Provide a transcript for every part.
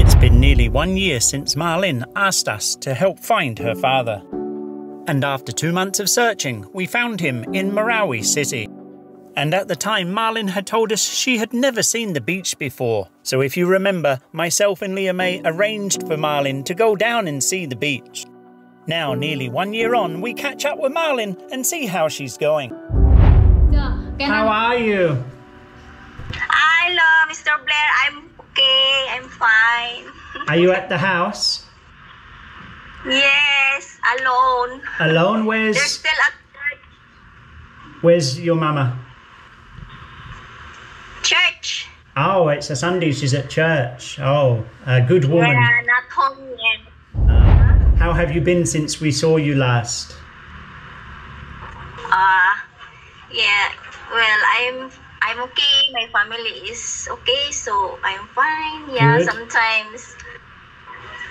It's been nearly 1 year since Marlyn asked us to help find her father. And after 2 months of searching, we found him in Marawi City. And at the time, Marlyn had told us she had never seen the beach before. So if you remember, myself and Leah May arranged for Marlyn to go down and see the beach. Now, nearly 1 year on, we catch up with Marlyn and see how she's going. How are you? Hello, Mr. Blair. I'm okay. I'm fine. Are you at the house? Yes, alone. Alone? Where's... They're still at church. Where's your mama? Church. Oh, it's a Sunday. She's at church. Oh, a good woman. Yeah, not home yet. How have you been since we saw you last? Yeah. Well, I'm okay. My family is okay, so I'm fine. Yeah, good. Sometimes.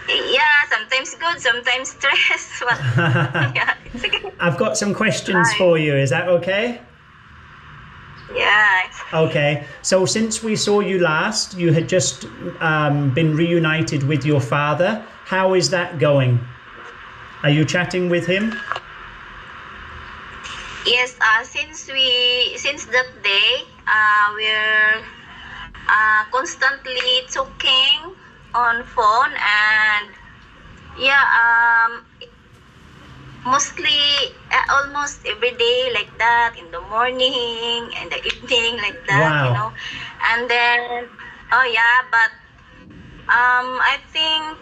Yeah, sometimes good, sometimes stress. But yeah, it's okay. I've got some questions for you. Is that okay? Yeah. Okay. So since we saw you last, you had just been reunited with your father. How is that going? Are you chatting with him? Yes. Since that day, we're constantly talking on phone, and yeah, mostly almost every day like that, in the morning and the evening like that. Wow. You know, and then oh yeah, but I think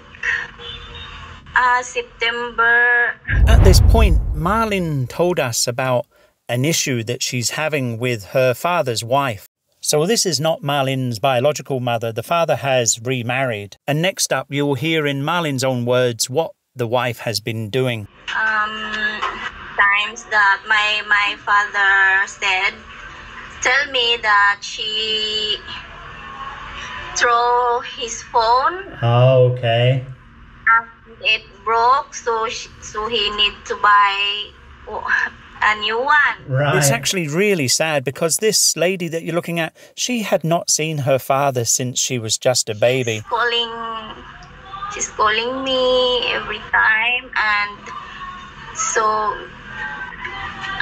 September. At this point, Marlyn told us about an issue that she's having with her father's wife. So this is not Marlyn's biological mother. The father has remarried. And next up, you'll hear in Marlyn's own words what the wife has been doing. Times that my father said, tell me that she threw his phone. Oh, okay. And it broke, so he need to buy a new one. Right. It's actually really sad because this lady that you're looking at, she had not seen her father since she was just a baby. She's calling me every time, and so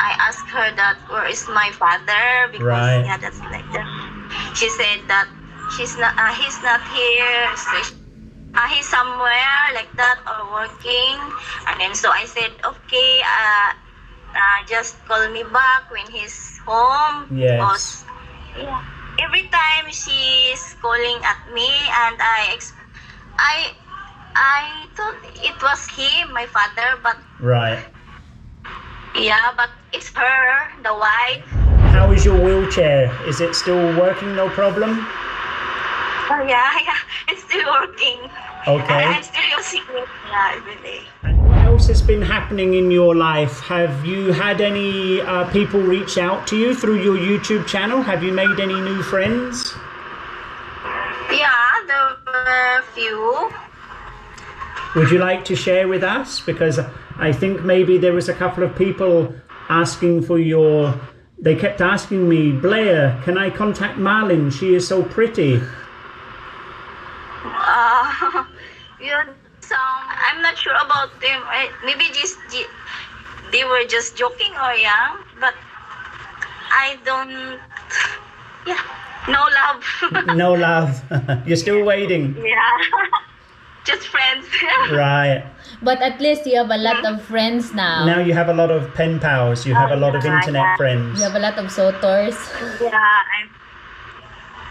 I asked her that where is my father, because right. Yeah, that's like that. She said that she's not, he's not here. So he's somewhere like that or working. And then so I said, okay, just call me back when he's home. Yes. Yeah. Every time she's calling at me, and I thought it was him, my father, but right. Yeah, but it's her, the wife. How is your wheelchair? Is it still working? No problem. Oh yeah, it's still working. Okay. I'm still using it, yeah, every day. And what else has been happening in your life? Have you had any people reach out to you through your YouTube channel? Have you made any new friends? Yeah, there were a few. Would you like to share with us? Because I think maybe there was a couple of people asking for your... They kept asking me, Blair, can I contact Marlyn? She is so pretty. I'm not sure about them. Maybe just they were just joking, or yeah, but I don't. Yeah, no love. No love. You're still waiting. Yeah, just friends. Right. But at least you have a lot of friends now. Now you have a lot of pen pals. You have a lot of internet friends. You have a lot of sotors.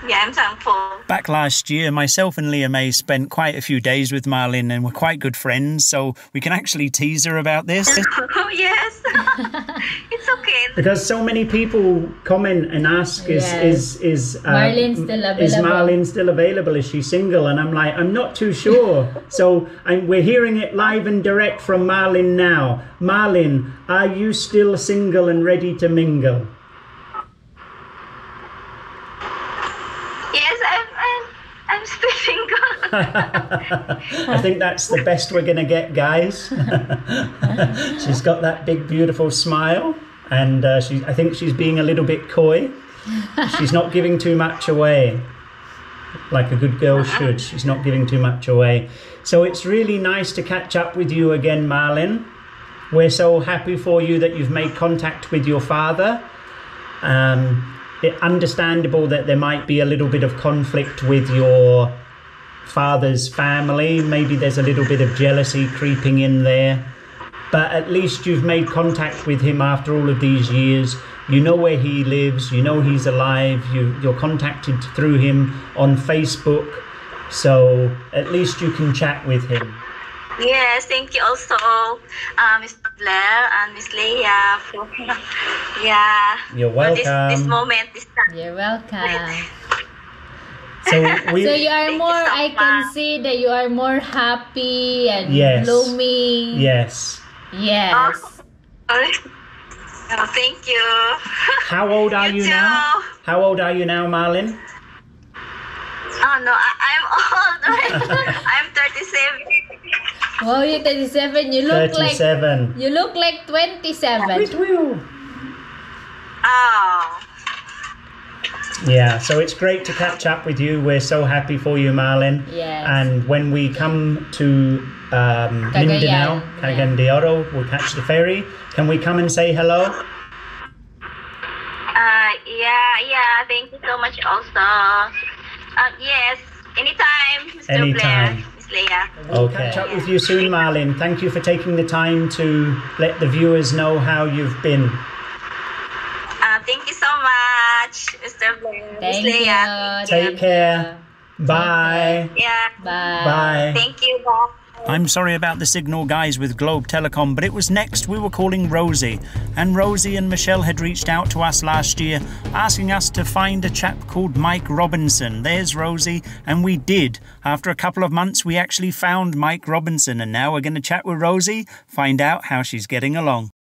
Yeah, I'm thankful. Back last year, myself and Leah May spent quite a few days with Marlyn, and we're quite good friends, so we can actually tease her about this. Oh, yes. It's okay. Because so many people comment and ask, is Marlyn still available? Is she single? And I'm like, I'm not too sure. So we're hearing it live and direct from Marlyn now. Marlyn, are you still single and ready to mingle? I'm still single. I think that's the best we're going to get, guys. She's got that big, beautiful smile, and I think she's being a little bit coy. She's not giving too much away. like a good girl should. She's not giving too much away. So it's really nice to catch up with you again, Marlyn. We're so happy for you that you've made contact with your father. It's understandable that there might be a little bit of conflict with your father's family. Maybe there's a little bit of jealousy creeping in there. But at least you've made contact with him after all of these years. You know where he lives. You know he's alive. You're contacted through him on Facebook. So at least you can chat with him. Yes, thank you also, Mr. Blair and Miss Leah, for You're welcome. This moment, this time. You're welcome. So you are more, I can see that you are more happy and blooming. Yes. Yes. Oh, thank you. How old are you now? How old are you now, Marlyn? Oh, no, I'm old. I'm 37. Wow, you're 37. You look 37. You look like 27. Oh. Yeah, so it's great to catch up with you. We're so happy for you, Marlyn. Yes. And when we come to Mindanao, Cagayan de Oro, we'll catch the ferry. Can we come and say hello? Yeah. Thank you so much also. Yes, anytime, Mr. Blair. Leah. We'll catch up with you soon, Marlyn. Thank you for taking the time to let the viewers know how you've been. Thank you so much, Mr. Blair. Thank you. Take care. Bye. Yeah. Bye. Bye. Thank you. Bye. I'm sorry about the signal, guys, with Globe Telecom, but it was next we were calling Rosie. And Rosie and Michelle had reached out to us last year asking us to find a chap called Mike Robinson. There's Rosie, and we did. After a couple of months, we actually found Mike Robinson, and now we're going to chat with Rosie, find out how she's getting along.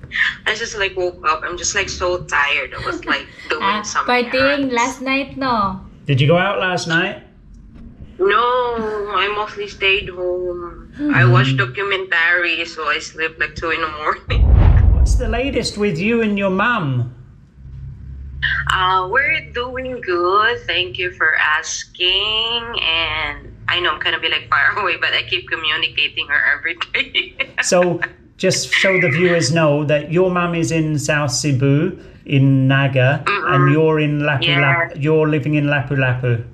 I just, like, woke up. I'm just, like, so tired. I was, like, doing something. Partying last night, no? Did you go out last night? No, I mostly stayed home. I watched documentaries, so I slept like 2 in the morning. What's the latest with you and your mom? We're doing good. Thank you for asking. And I know I'm kind of like far away, but I keep communicating her every day. So just so the viewers know that your mom is in South Cebu, in Naga, and you're in Lapu-Lapu. You're living in Lapu-Lapu.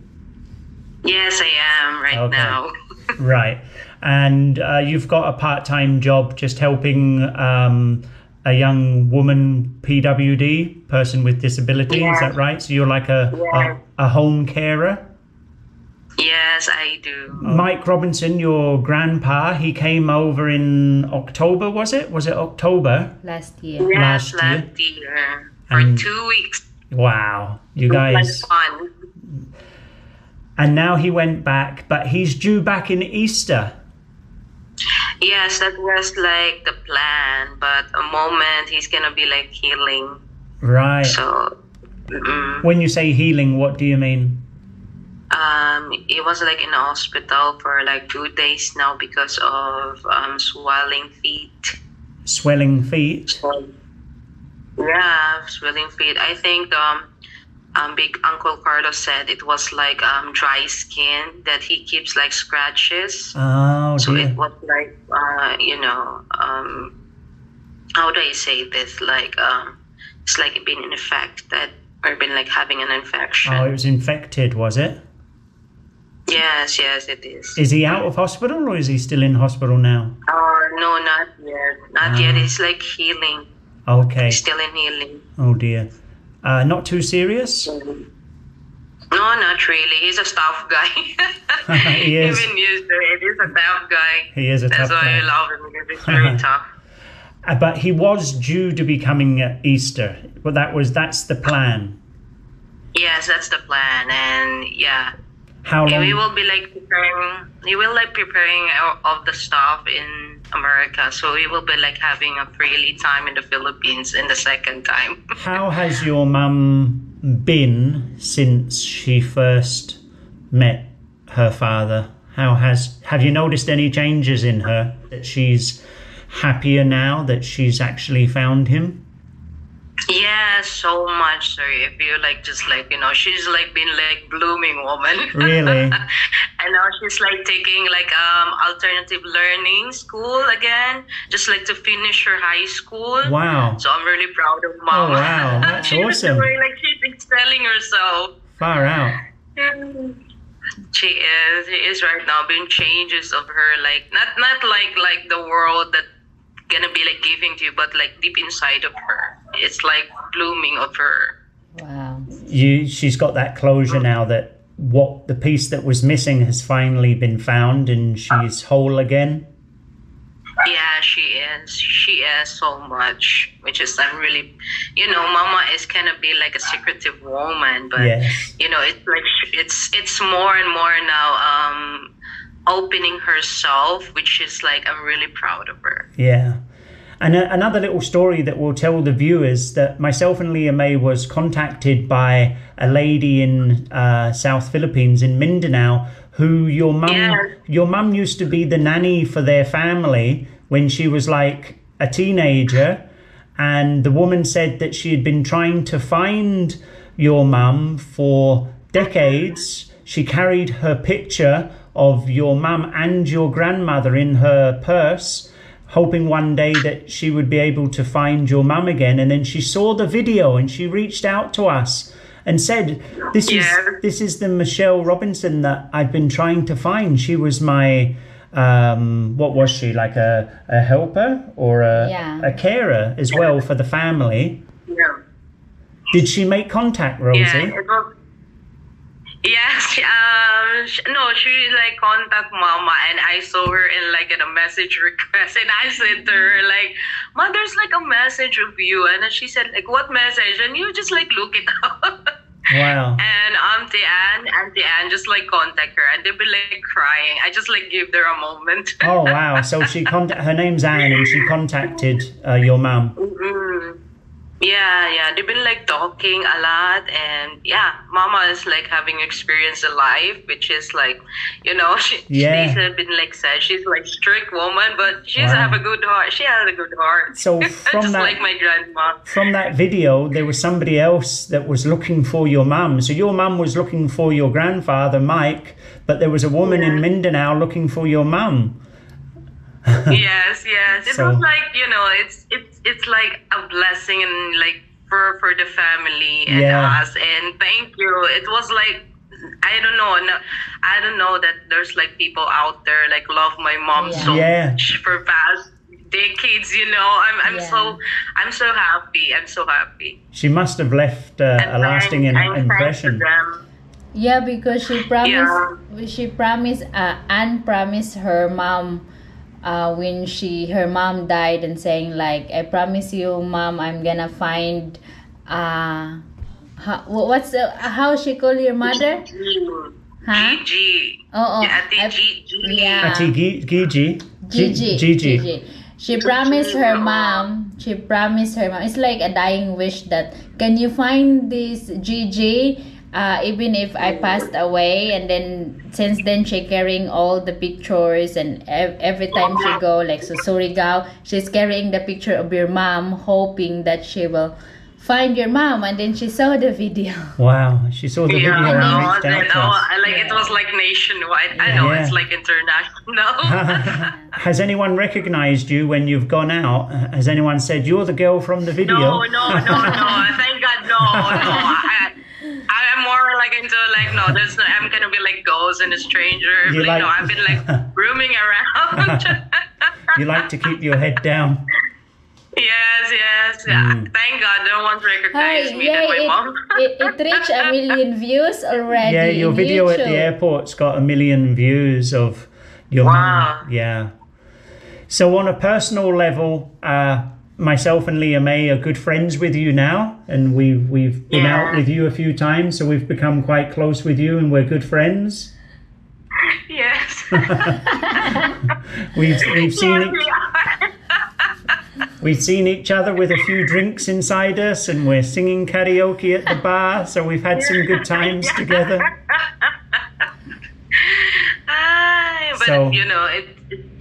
Yes, I am now. Right. And you've got a part-time job just helping a young woman, PWD, person with disability, is that right? So you're like a home carer? Yes, I do. Mike Robinson, your grandpa, he came over in October, was it? Was it October? Last year. Yes, last year. For 2 weeks. Wow. You guys... And now he went back, but he's due back in Easter. Yes, that was like the plan, but a moment he's going to be like healing. Right. So, when you say healing, what do you mean? He was like in the hospital for like 2 days now because of swelling feet. Swelling feet? Yeah, swelling feet. I think... big Uncle Carlos said it was like dry skin that he keeps like scratches. Oh, so it was like you know, how do I say this? Like it's like being infected or been like having an infection. Oh, it was infected, was it? Yes, yes, it is. Is he out of hospital or is he still in hospital now? No, not yet. Not yet. It's like healing. Okay. He's still in healing. Oh dear. Not too serious? No, not really. He's a tough guy. He is. Even used to it. He's a tough guy. He is a tough guy. That's why I love him, because he's very tough. But he was due to be coming at Easter. Well, that's the plan. Yes, that's the plan. And yeah. How long? We will be like preparing. He will like preparing all the stuff in America, so we will be like having a really time in the Philippines in the second time. How has your mum been since she first met her father? Have you noticed any changes in her? That she's happier now that she's actually found him? Yeah, so much. Sorry, I feel like just like, you know, she's like been like blooming woman. Really? And now she's like taking like alternative learning school again, just like to finish her high school. Wow. So I'm really proud of mom. Oh, wow, that's she awesome. Like she's excelling herself. Far out. She is right now being changes of her, like not like the world that gonna be like giving to you, but like deep inside of her, it's like blooming of her. Wow. She's got that closure now, that what the piece that was missing has finally been found, and she's whole again. Yeah, she is so much, which is, I'm really, you know, mama is kind of be like a secretive woman, but yes, you know, it's like it's more and more now opening herself, which is like, I'm really proud of her. Yeah. And another little story that we'll tell the viewers, that myself and Leah May was contacted by a lady in South Philippines, in Mindanao, who your mum used to be the nanny for their family when she was like a teenager. And the woman said that she had been trying to find your mum for decades. She carried her picture of your mum and your grandmother in her purse, hoping one day that she would be able to find your mum again. And then she saw the video and she reached out to us and said, this is the Michelle Robinson that I've been trying to find. She was my, what was she, like a helper or a carer as well for the family? Yeah. Did she make contact, Rosie? Yeah. Yes, no, she like contact mama, and I saw her in like in a message request, and I said to her like, "Ma, there's like a message of you," and then she said like, "What message?" And you just like look it up. Wow. And Auntie Anne just like contact her, and they'd be like crying. I just like give her a moment. Oh wow! So she her name's Anne, and she contacted your mum. Mm-hmm. Yeah, they've been like talking a lot, and yeah, mama is like having experienced a life, which is like, you know, she has been like said, she's like strict woman, but she's have a good heart. She has a good heart. So from just that, like my grandma. From that video, there was somebody else that was looking for your mum. So your mum was looking for your grandfather, Mike, but there was a woman in Mindanao looking for your mum. Yes. It was like, you know, it's like a blessing, and like for the family and us, and thank you. It was like, I don't know that there's like people out there like love my mom so much for past decades, you know. I'm so happy. I'm so happy. She must have left a lasting impression. Yeah, because she promised Anne promised her mom, when her mom died, and saying like, I promise you, mom, I'm gonna find how she called your mother? Huh? Gigi. Gigi. She promised her mom. It's like a dying wish that, can you find this Gigi? Even if I passed away. And then since then, she carrying all the pictures, and every time she go like Surigao, she's carrying the picture of your mom, hoping that she will find your mom. And then she saw the video. Wow, she saw the video. I know. Like, it was like nationwide. I know, it's like international. Has anyone recognized you when you've gone out? Has anyone said, you're the girl from the video? No. Thank God, no. I'm more like into like, no, there's no, I'm gonna be like ghost and a stranger. You like, no, I've been like roaming around. You like to keep your head down. Yes. Thank God, no one recognized me than my mom. It reached 1 million views already. Yeah, your video at the airport's got 1 million views of your mom. Yeah. So on a personal level, myself and Leah May are good friends with you now, and we've been out with you a few times, so we've become quite close with you, and we're good friends. Yes. We've seen each other with a few drinks inside us, and we're singing karaoke at the bar, so we've had some good times together. But so, you know,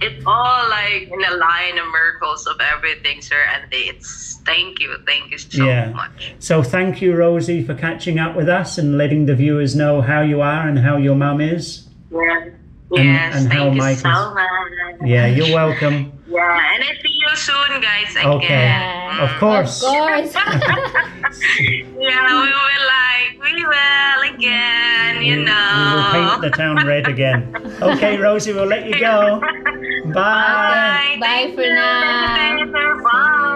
it's all like in a line of miracles of everything, sir, and it's Thank you so much. So thank you, Rosie, for catching up with us and letting the viewers know how you are and how your mum is. Yeah. And thank you so much. Yeah, you're welcome. Yeah, and I see you soon, guys. Again. Of course. Of course. Yeah, we will again. You know. We will paint the town red again. Okay, Rosie, we'll let you go. Bye. Bye for now. Bye.